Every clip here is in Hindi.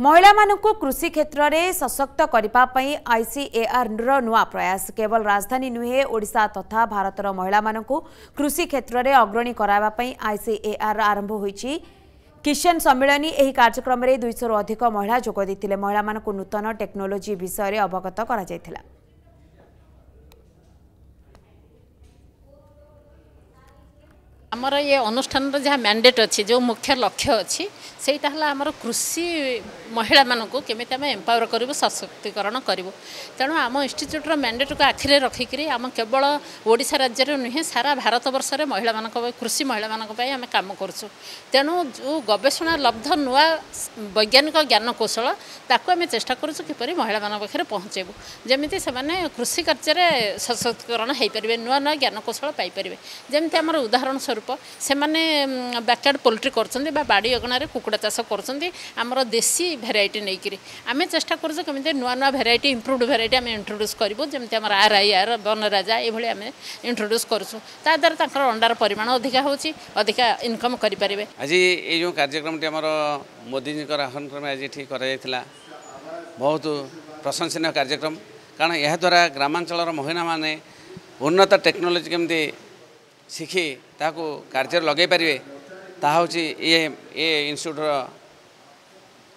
महिला मानकु कृषि क्षेत्र में सशक्त करने पर आईसीएआर नुआ प्रयास केवल राजधानी नुहे ओडिशा तथा भारतर महिला मानकु कृषि क्षेत्र में अग्रणी करावा पई आईसीएआर आरंभ होईची। किशन सम्मेलन यह कार्यक्रम में 200 रु अधिक महिला जोग देते। महिला मानकु नूतन टेक्नोलोजी विषय अवगत करा जायथिला। आमर ये अनुष्ठान जहाँ मैंडेट अच्छी जो मुख्य लक्ष्य अच्छी से आमर कृषि महिला मानक केमी आम एम्पावर करूँ सशक्तिकरण करूँ। तेणु आम इन्यूट्र मैंडेट को आखिरी रखिक आम केवल ओडिशा राज्य नुहे सारा भारत वर्ष में महिला मान कृषि महिला मानी आम कम करूँ। तेणु जो गवेषणा लब्ध नुआ वैज्ञानिक ज्ञान कौशल ताकू आम चेषा करूँ किपर महिला मान पाखे पहुँचेबू जमी से कृषि कार्य सशक्तिकरण हो पारे नुआ नुआ ज्ञान कौशल पाइपर। जमी आम उदाहरण स्वरूप से माने बैकयार्ड पोल्ट्री बाड़ी अगणारे कुकुड़ा चाष कर देसी भेराइट नहीं करी आम चेषा करूँ कमी नुआ नुआ भेराइट इम्प्रूव्ड भेराइट आम इंट्रोड्यूस करूँ। जमी आम RIR बनराजा ये आम इंट्रोड्यूस करूँ ताद्वारा तक अंडार परिमाण अधिका होची अधिका इनकम करें। आज ये जो कार्यक्रम मोदी जी आह्वान क्रम आज ये कर बहुत प्रशंसनीय कार्यक्रम कारण याद्वारा ग्रामांचल महिला माने उन्नत टेक्नोलोजी केमती शिखी ताकू कार्य लगे पारे ताकि ये इंस्टिट्यूटर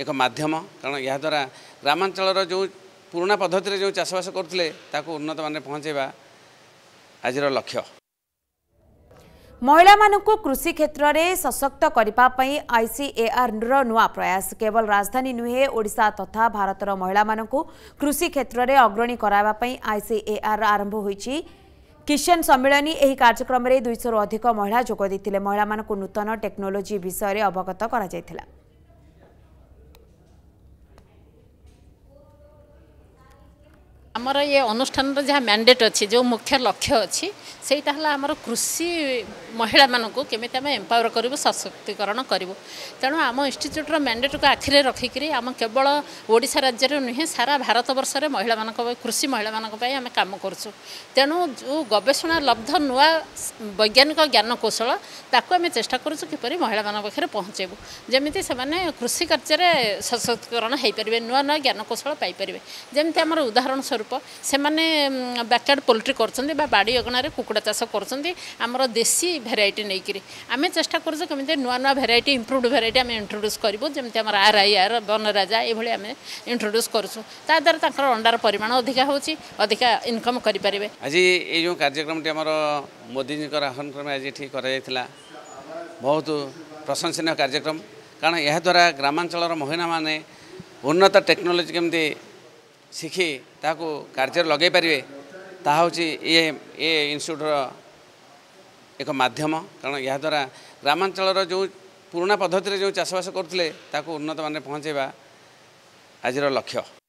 एक मध्यम कारण याद्वारा ग्रामांचल जो पुराणा पद्धति जो चाषबास करते उन्नत मान पहुँचेवा आज लक्ष्य। महिला मानकु कृषि क्षेत्र में सशक्त करने पर आईसीएआर नुआ प्रयास केवल राजधानी नुहे ओडिशा तथा भारतर महिला मानकु कृषि क्षेत्र में अग्रणी करावा पई आईसीएआर आरंभ होईची। किशन सम्मेलन यह कार्यक्रम में 200 रु अधिक महिला जोग देते। महिला मानकु नूतन टेक्नोलोजी विषय अवगत करा जायथिला। आमर ये अनुष्ठान जहाँ मैंडेट अच्छी जो मुख्य लक्ष्य अच्छी से आमर कृषि महिला मानक केमी आम एम्पावर करूँ सशक्तिकरण करूँ। तेणु आम इन्यूट्र मैंडेट को आखिरी रखिक आम केवल ओडिशा राज्य नुहे सारा भारत वर्ष में महिला मान कृषि महिला मानी आम कम करूँ। तेणु जो गवेषणा लब्ध नुआ वैज्ञानिक ज्ञान कौशल ताकू आम चेषा करूँ किपर महिला मान पाखे पहुँचेबू जमी से कृषि कार्य सशक्तिकरण हो पारे नुआ नुआ ज्ञान कौशल पाइपर। जमी आम उदाहरण स्वरूप से माने बैकयार्ड पोल्ट्री कर बाड़ी अगणारे कुकुड़ा चाष कर देसी भेराइट नहीं करी आम चेषा करूँ कमी नुआ नुआ भेराइट इम्प्रूव्ड भेराइट आम इंट्रोड्यूस करूँ। जमी आम RIR बनराजा ये आम इंट्रोड्यूस करूँ ताद्वारा तक अंडार परिमाण अधिका होची अधिका इनकम करें। आज ये जो कार्यक्रम मोदी जी आह्वान क्रम आज ये कर बहुत प्रशंसनीय कार्यक्रम कारण याद्वारा ग्रामांचल महिला माने उन्नत टेक्नोलोजी केमती शिखी ताकू कार्य लगे पारे ताकि ये इंस्टिट्यूटर एक मध्यम कारण याद्वारा ग्रामांचल जो पुराणा पद्धति जो चाषबास करते उन्नत मान पहुँचेवा आज लक्ष्य।